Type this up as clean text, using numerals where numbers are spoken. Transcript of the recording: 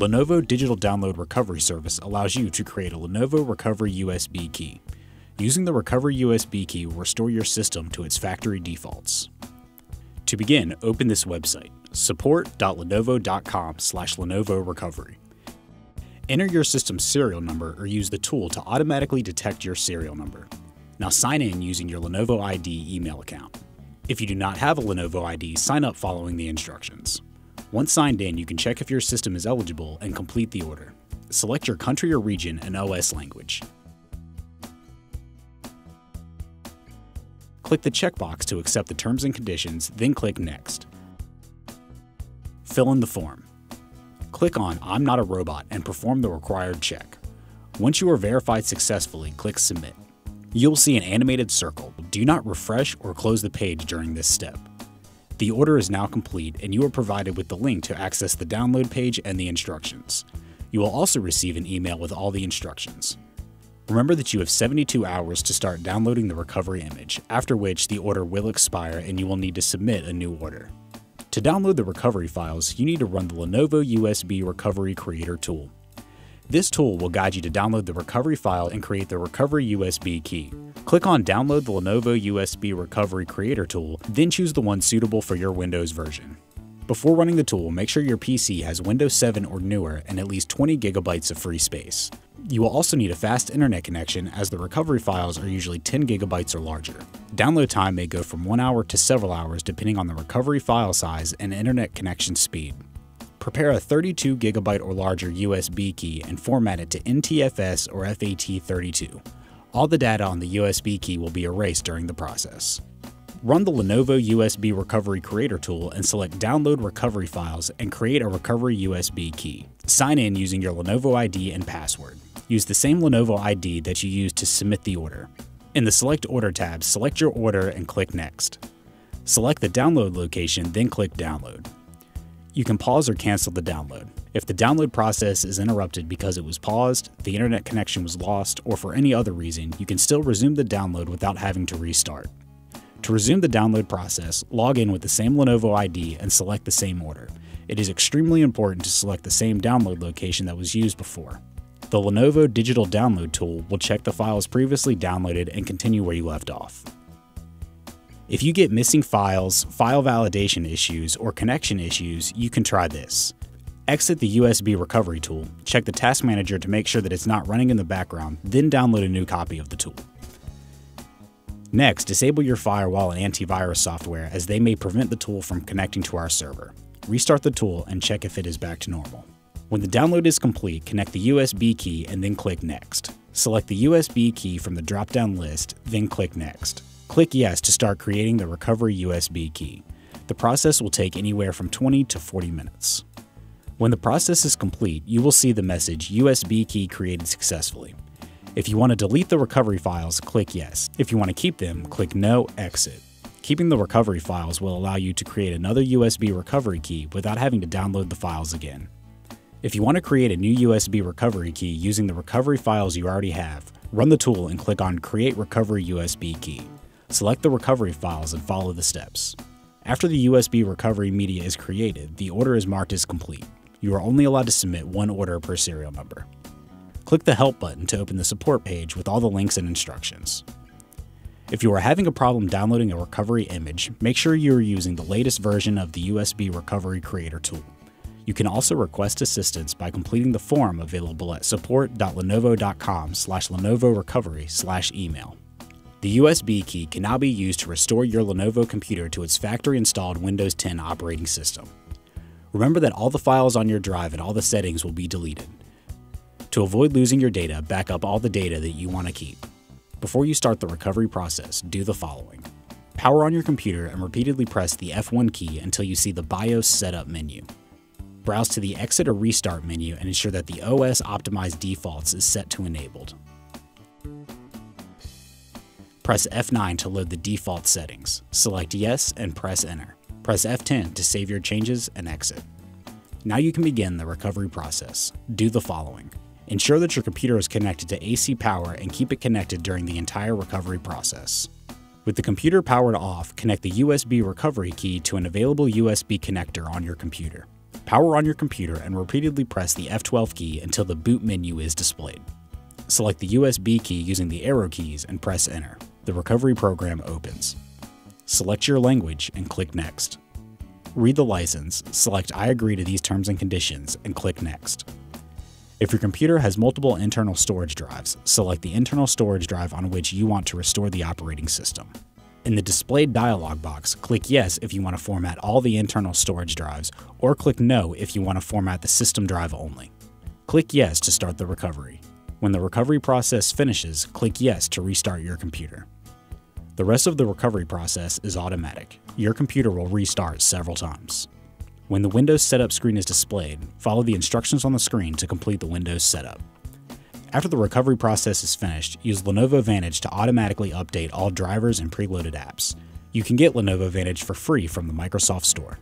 Lenovo Digital Download Recovery Service allows you to create a Lenovo Recovery USB key. Using the Recovery USB key will restore your system to its factory defaults. To begin, open this website, support.lenovo.com/lenovo-recovery. Enter your system's serial number or use the tool to automatically detect your serial number. Now sign in using your Lenovo ID email account. If you do not have a Lenovo ID, sign up following the instructions. Once signed in, you can check if your system is eligible and complete the order. Select your country or region and OS language. Click the checkbox to accept the terms and conditions, then click Next. Fill in the form. Click on I'm not a robot and perform the required check. Once you are verified successfully, click Submit. You'll see an animated circle. Do not refresh or close the page during this step. The order is now complete and you are provided with the link to access the download page and the instructions. You will also receive an email with all the instructions. Remember that you have 72 hours to start downloading the recovery image, after which the order will expire and you will need to submit a new order. To download the recovery files, you need to run the Lenovo USB Recovery Creator tool. This tool will guide you to download the recovery file and create the recovery USB key. Click on Download the Lenovo USB Recovery Creator tool, then choose the one suitable for your Windows version. Before running the tool, make sure your PC has Windows 7 or newer and at least 20 GB of free space. You will also need a fast internet connection as the recovery files are usually 10 GB or larger. Download time may go from 1 hour to several hours depending on the recovery file size and internet connection speed. Prepare a 32 GB or larger USB key and format it to NTFS or FAT32. All the data on the USB key will be erased during the process. Run the Lenovo USB Recovery Creator tool and select Download Recovery Files and create a recovery USB key. Sign in using your Lenovo ID and password. Use the same Lenovo ID that you used to submit the order. In the Select Order tab, select your order and click Next. Select the download location, then click Download. You can pause or cancel the download. If the download process is interrupted because it was paused, the internet connection was lost, or for any other reason, you can still resume the download without having to restart. To resume the download process, log in with the same Lenovo ID and select the same order. It is extremely important to select the same download location that was used before. The Lenovo Digital Download tool will check the files previously downloaded and continue where you left off. If you get missing files, file validation issues, or connection issues, you can try this. Exit the USB Recovery tool, check the Task Manager to make sure that it's not running in the background, then download a new copy of the tool. Next, disable your firewall and antivirus software as they may prevent the tool from connecting to our server. Restart the tool and check if it is back to normal. When the download is complete, connect the USB key and then click Next. Select the USB key from the drop-down list, then click Next. Click Yes to start creating the recovery USB key. The process will take anywhere from 20 to 40 minutes. When the process is complete, you will see the message USB key created successfully. If you want to delete the recovery files, click Yes. If you want to keep them, click No, Exit. Keeping the recovery files will allow you to create another USB recovery key without having to download the files again. If you want to create a new USB recovery key using the recovery files you already have, run the tool and click on Create Recovery USB Key. Select the recovery files and follow the steps. After the USB recovery media is created, the order is marked as complete. You are only allowed to submit one order per serial number. Click the Help button to open the support page with all the links and instructions. If you are having a problem downloading a recovery image, make sure you are using the latest version of the USB Recovery Creator tool. You can also request assistance by completing the form available at support.lenovo.com/lenovo-recovery/email. The USB key can now be used to restore your Lenovo computer to its factory-installed Windows 10 operating system. Remember that all the files on your drive and all the settings will be deleted. To avoid losing your data, back up all the data that you want to keep. Before you start the recovery process, do the following. Power on your computer and repeatedly press the F1 key until you see the BIOS setup menu. Browse to the Exit or Restart menu and ensure that the OS Optimized Defaults is set to Enabled. Press F9 to load the default settings. Select Yes and press Enter. Press F10 to save your changes and exit. Now you can begin the recovery process. Do the following. Ensure that your computer is connected to AC power and keep it connected during the entire recovery process. With the computer powered off, connect the USB recovery key to an available USB connector on your computer. power on your computer and repeatedly press the F12 key until the boot menu is displayed. Select the USB key using the arrow keys and press Enter. The recovery program opens. Select your language and click Next. Read the license, select I agree to these terms and conditions, and click Next. If your computer has multiple internal storage drives, select the internal storage drive on which you want to restore the operating system. In the displayed dialog box, click Yes if you want to format all the internal storage drives, or click No if you want to format the system drive only. Click Yes to start the recovery. When the recovery process finishes, click Yes to restart your computer. The rest of the recovery process is automatic. Your computer will restart several times. When the Windows setup screen is displayed, follow the instructions on the screen to complete the Windows setup. After the recovery process is finished, use Lenovo Vantage to automatically update all drivers and preloaded apps. You can get Lenovo Vantage for free from the Microsoft Store.